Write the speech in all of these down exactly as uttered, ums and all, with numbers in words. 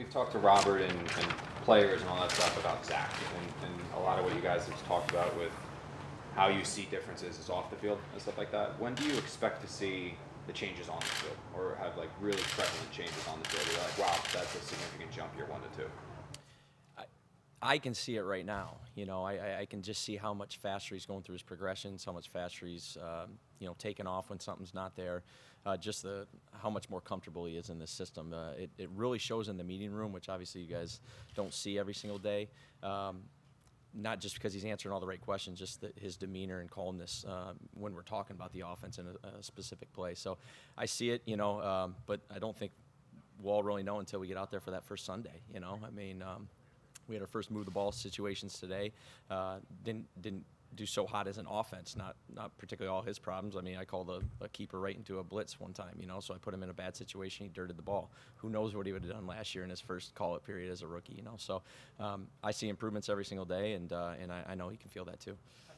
we've talked to Robert and, and players and all that stuff about Zach, and, and a lot of what you guys have talked about with how you see differences is off the field and stuff like that. When do you expect to see the changes on the field, or have like really prevalent changes on the field? You're like, wow, that's a significant jump here, one to two. I, I can see it right now. You know, I, I can just see how much faster he's going through his progressions, how much faster he's, um, you know, taking off when something's not there. Uh, just the how much more comfortable he is in this system. Uh, it, it really shows in the meeting room, which obviously you guys don't see every single day. Um, Not just because he's answering all the right questions, just the, his demeanor and calmness um, when we're talking about the offense in a, a specific play. So I see it, you know, um, but I don't think we'll all really know until we get out there for that first Sunday, you know. I mean, um, we had our first move the ball situations today. Uh, didn't didn't do so hot as an offense, not not particularly all his problems. I mean, I called a, a keeper right into a blitz one time, you know, so I put him in a bad situation. He dirted the ball. Who knows what he would have done last year in his first call-up period as a rookie, you know. So um, I see improvements every single day, and uh, and I, I know he can feel that too. How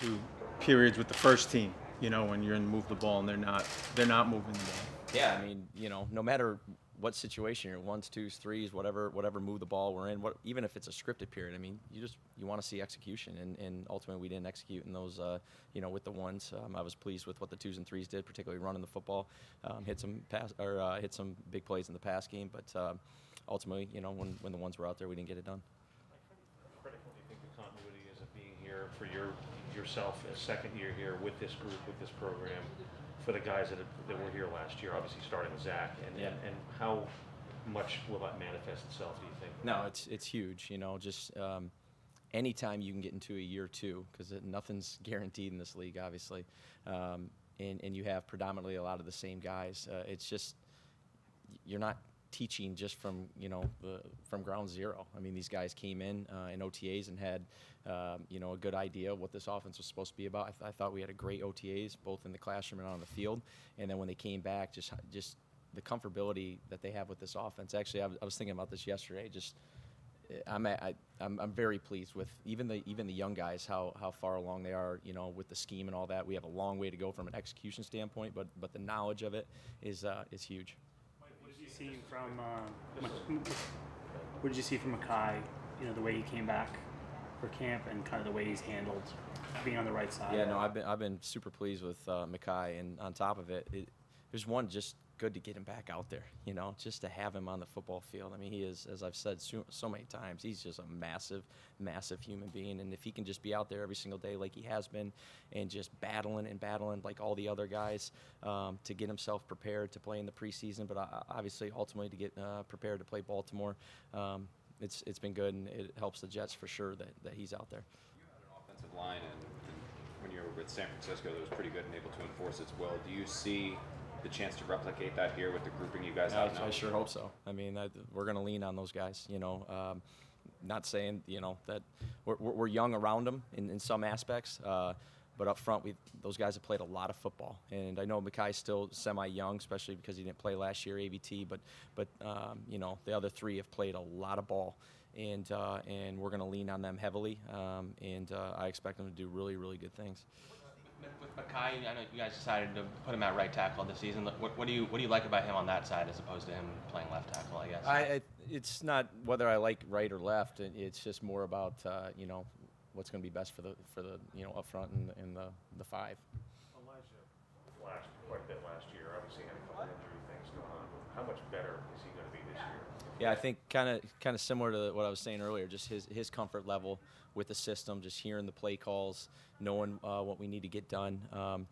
do you evaluate those last two periods with the first team, you know, when you're in move the ball and they're not they're not moving the ball? Yeah, I mean, you know, no matter what situation you're in, ones, twos, threes, whatever, whatever move the ball we're in, what, even if it's a scripted period, I mean, you just, you want to see execution, and, and ultimately we didn't execute in those, uh, you know, with the ones. Um, I was pleased with what the twos and threes did, particularly running the football, um, hit some pass, or uh, hit some big plays in the pass game, but um, ultimately, you know, when, when the ones were out there, we didn't get it done. How critical do you think the continuity is of being here for your yourself as second year here with this group, with this program, for the guys that, that were here last year, obviously starting with Zach, and, yeah. and, and how much will that manifest itself, do you think? No, it's it's huge, you know, just um, anytime you can get into a year two, because nothing's guaranteed in this league, obviously, um, and, and you have predominantly a lot of the same guys. Uh, it's just, you're not teaching just from, you know, the, from ground zero. I mean, these guys came in uh, in O T As and had, um, you know, a good idea of what this offense was supposed to be about. I, th I thought we had a great O T As, both in the classroom and on the field. And then when they came back, just just the comfortability that they have with this offense. Actually, I, I was thinking about this yesterday. Just, I'm at, I, I'm I'm very pleased with even the even the young guys, how how far along they are, you know, with the scheme and all that. We have a long way to go from an execution standpoint, but but the knowledge of it is uh, is huge. From uh, what did you see from Mekhi? You know, the way he came back for camp and kind of the way he's handled being on the right side. Yeah, no, I've been I've been super pleased with uh, Mekhi, and on top of it, it, there's one just good to get him back out there. You know, just to have him on the football field. I mean, he is, as I've said so, so many times, he's just a massive, massive human being, and if he can just be out there every single day like he has been, and just battling and battling like all the other guys, um, to get himself prepared to play in the preseason, but uh, obviously ultimately to get uh, prepared to play Baltimore, um, it's it's been good, and it helps the Jets for sure that, that he's out there. You had an offensive line, and, and when you were with San Francisco, that was pretty good and able to enforce its will. Do you see the chance to replicate that here with the grouping you guys have now? I sure hope so. I mean, I, we're going to lean on those guys, you know. Um, not saying, you know, that we're, we're young around them in, in some aspects, uh, but up front, we those guys have played a lot of football. And I know Mekhi's still semi-young, especially because he didn't play last year, A B T, but, but um, you know, the other three have played a lot of ball, and, uh, and we're going to lean on them heavily, um, and uh, I expect them to do really, really good things. With Mekhi, I know you guys decided to put him at right tackle this season. What, what do you what do you like about him on that side as opposed to him playing left tackle? I guess I, I it's not whether I like right or left. It's just more about uh, you know, what's going to be best for the for the you know, up front and in the the five. Elijah flashed quite a bit last year. Obviously, had a couple injury things going on. How much better is he going to be this year? Yeah, I think kind of kind of similar to what I was saying earlier, just his his comfort level with the system, just hearing the play calls, knowing uh, what we need to get done. Um,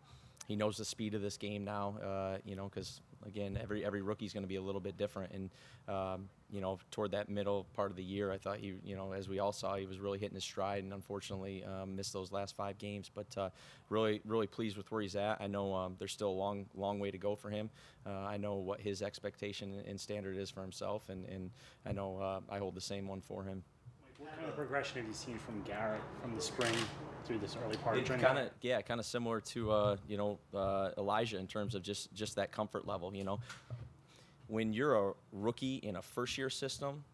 he knows the speed of this game now, uh, you know, because, again, every every rookie's going to be a little bit different. And, um, you know, toward that middle part of the year, I thought he, you know, as we all saw, he was really hitting his stride, and unfortunately um, missed those last five games. But uh, really, really pleased with where he's at. I know um, there's still a long, long way to go for him. Uh, I know what his expectation and standard is for himself, and, and I know uh, I hold the same one for him. What kind of progression have you seen from Garrett from the spring through this early part of training? Kind of, yeah, kind of similar to uh, you know uh, Elijah in terms of just just that comfort level. You know, when you're a rookie in a first year system,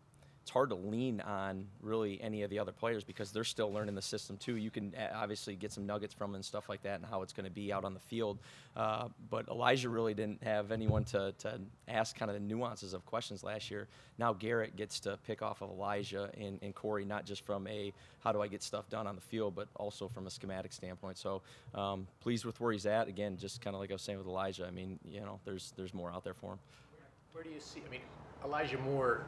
it's hard to lean on really any of the other players because they're still learning the system too. You can obviously get some nuggets from them and stuff like that and how it's going to be out on the field. Uh, but Elijah really didn't have anyone to, to ask kind of the nuances of questions last year. Now Garrett gets to pick off of Elijah and, and Corey, not just from a how do I get stuff done on the field, but also from a schematic standpoint. So um, pleased with where he's at. Again, just kind of like I was saying with Elijah, I mean, you know, there's, there's more out there for him. Where do you see, I mean, Elijah Moore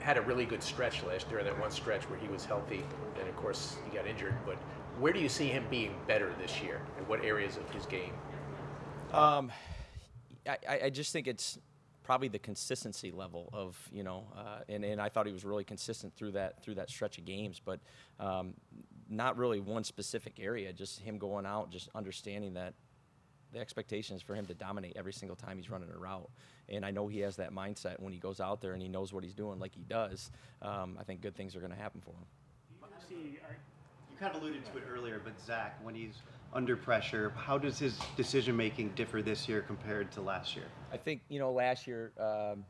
had a really good stretch last year, that one stretch where he was healthy, and of course he got injured, but where do you see him being better this year, and what areas of his game? Um, I, I just think it's probably the consistency level of, you know, uh, and, and I thought he was really consistent through that, through that stretch of games, but um, not really one specific area, just him going out, just understanding that the expectation is for him to dominate every single time he's running a route. And I know he has that mindset when he goes out there and he knows what he's doing like he does. Um, I think good things are going to happen for him. Do you see, you kind of alluded to it earlier, but Zach, when he's under pressure, how does his decision-making differ this year compared to last year? I think, you know, last year, um,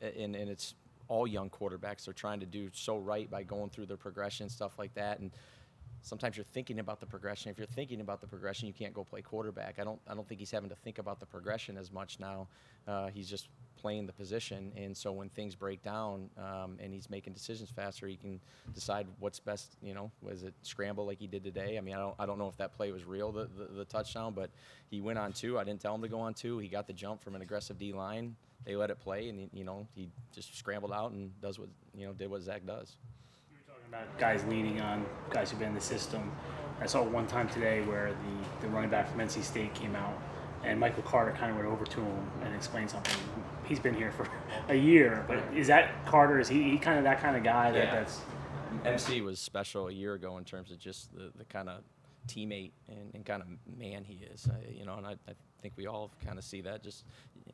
and, and it's all young quarterbacks are trying to do so right by going through their progression, stuff like that. And sometimes you're thinking about the progression. If you're thinking about the progression, you can't go play quarterback. I don't, I don't think he's having to think about the progression as much now. Uh, he's just playing the position, and so when things break down um, and he's making decisions faster, he can decide what's best. You know, was it scramble like he did today? I mean, I don't, I don't know if that play was real, the, the, the touchdown, but he went on two. I didn't tell him to go on two. He got the jump from an aggressive D line. They let it play, and he, you know, he just scrambled out and does what, you know, did what Zach does. About guys leaning on guys who've been in the system. I saw one time today where the, the running back from N C State came out and Michael Carter kind of went over to him and explained something. He's been here for a year, but is that Carter, is he, he kind of that kind of guy that, yeah. that's... M C was special a year ago in terms of just the, the kind of teammate and, and kind of man he is, I, you know, and I, I think we all kind of see that, just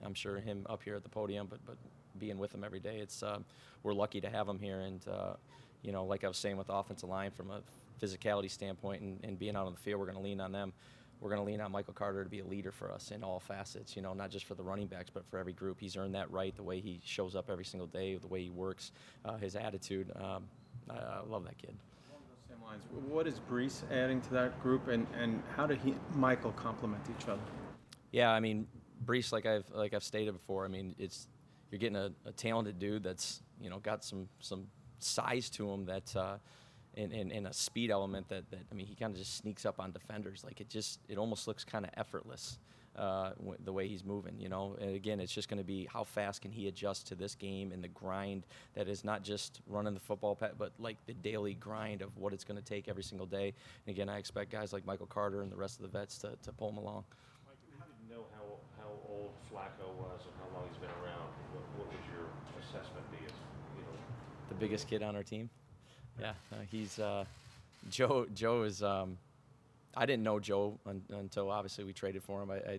I'm sure him up here at the podium, but, but being with him every day, it's uh, we're lucky to have him here, and uh, you know, like I was saying with the offensive line, from a physicality standpoint and, and being out on the field, we're going to lean on them. We're going to lean on Michael Carter to be a leader for us in all facets, you know, not just for the running backs, but for every group. He's earned that right, the way he shows up every single day, the way he works, uh, his attitude. Um, I, I love that kid. Along those same lines, what is Brees adding to that group, and, and how do he and Michael complement each other? Yeah, I mean, Brees, like I've, like I've stated before, I mean, it's you're getting a, a talented dude that's, you know, got some some – size to him that uh and, and, and a speed element that, that I mean he kind of just sneaks up on defenders, like it just it almost looks kind of effortless uh w the way he's moving, you know, and again it's just going to be how fast can he adjust to this game and the grind that is not just running the football pad, but like the daily grind of what it's going to take every single day. And again, I expect guys like Michael Carter and the rest of the vets to, to pull him along. Mike, how do you know how, how old Flacco was and how long he's been around? What, what would your assessment be? As the biggest kid on our team. Yeah, uh, he's uh, Joe. Joe is. Um, I didn't know Joe un until obviously we traded for him. I, I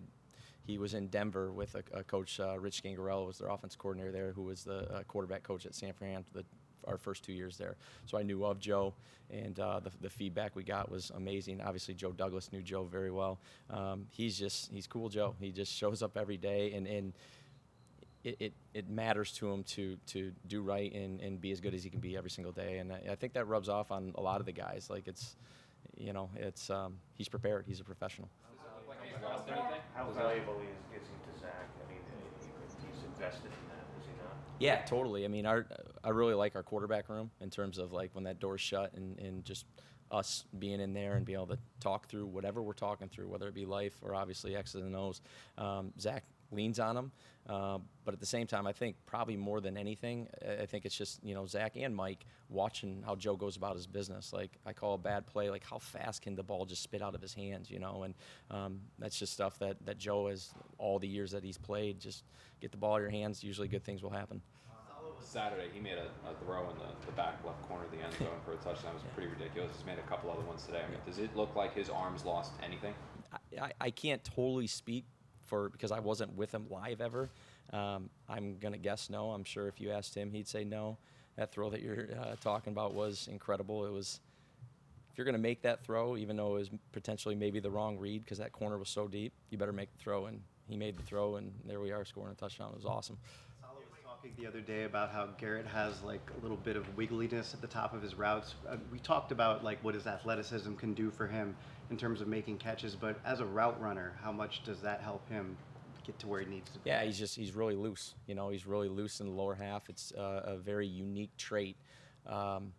he was in Denver with a, a coach, uh, Rich Scangarello, was their offense coordinator there, who was the uh, quarterback coach at San Francisco our first two years there. So I knew of Joe, and uh, the, the feedback we got was amazing. Obviously, Joe Douglas knew Joe very well. Um, he's just he's cool, Joe. He just shows up every day, and and. It, it, it matters to him to, to do right and, and be as good as he can be every single day. And I, I think that rubs off on a lot of the guys. Like it's, you know, it's, um, he's prepared. He's a professional. How valuable is he to Zach? I mean, he's invested in that, is he not? Yeah, totally. I mean, our, I really like our quarterback room in terms of like when that door's shut and, and just us being in there and being able to talk through whatever we're talking through, whether it be life or obviously X's and O's. Um, Zach leans on him, uh, but at the same time, I think probably more than anything, I think it's just, you know, Zach and Mike watching how Joe goes about his business. Like I call a bad play, like how fast can the ball just spit out of his hands, you know, and um, that's just stuff that, that Joe has all the years that he's played. Just get the ball out of your hands, usually good things will happen. Saturday, he made a, a throw in the, the back left corner of the end zone for a touchdown. It was pretty ridiculous. He's made a couple other ones today. I mean, does it look like his arm's lost anything? I, I, I can't totally speak for because I wasn't with him live ever. Um, I'm going to guess no. I'm sure if you asked him, he'd say no. That throw that you're uh, talking about was incredible. It was, if you're going to make that throw, even though it was potentially maybe the wrong read because that corner was so deep, you better make the throw. And he made the throw, and there we are scoring a touchdown. It was awesome. talking the other day about how Garrett has like a little bit of wiggliness at the top of his routes. Uh, we talked about like what his athleticism can do for him in terms of making catches, but as a route runner, how much does that help him get to where he needs to be? Yeah, he's just, he's really loose. You know, he's really loose in the lower half. It's uh, a very unique trait um,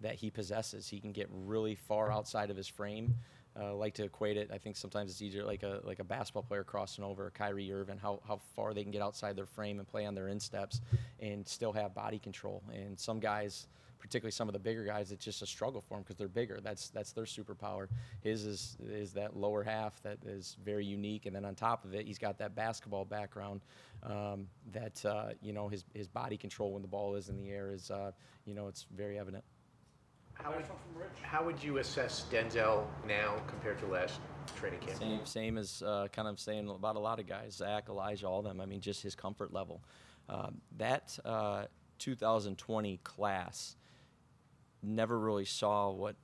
that he possesses. He can get really far outside of his frame. I uh, like to equate it. I think sometimes it's easier, like a like a basketball player crossing over, Kyrie Irving, how, how far they can get outside their frame and play on their insteps and still have body control. And some guys, particularly some of the bigger guys, it's just a struggle for them because they're bigger. That's that's their superpower. His is, is that lower half that is very unique. And then on top of it, he's got that basketball background um, that, uh, you know, his, his body control when the ball is in the air is, uh, you know, it's very evident. How would, how would you assess Denzel now compared to last training camp? Same, same as uh, kind of saying about a lot of guys, Zach, Elijah, all of them. I mean, just his comfort level. Um, that uh, two thousand twenty class never really saw what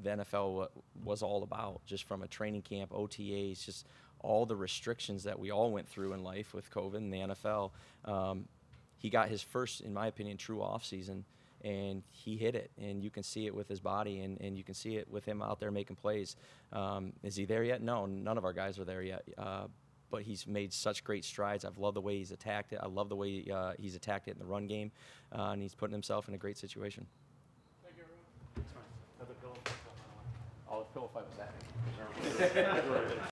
the N F L was all about, just from a training camp, O T As, just all the restrictions that we all went through in life with COVID and the N F L. Um, he got his first, in my opinion, true offseason. And he hit it, and you can see it with his body, and, and you can see it with him out there making plays. Um, is he there yet? No, none of our guys are there yet. Uh, but he's made such great strides. I've loved the way he's attacked it. I love the way uh, he's attacked it in the run game, uh, and he's putting himself in a great situation. Thank you, everyone. Sorry. Another pillow fight. Oh, the pillow fight was that.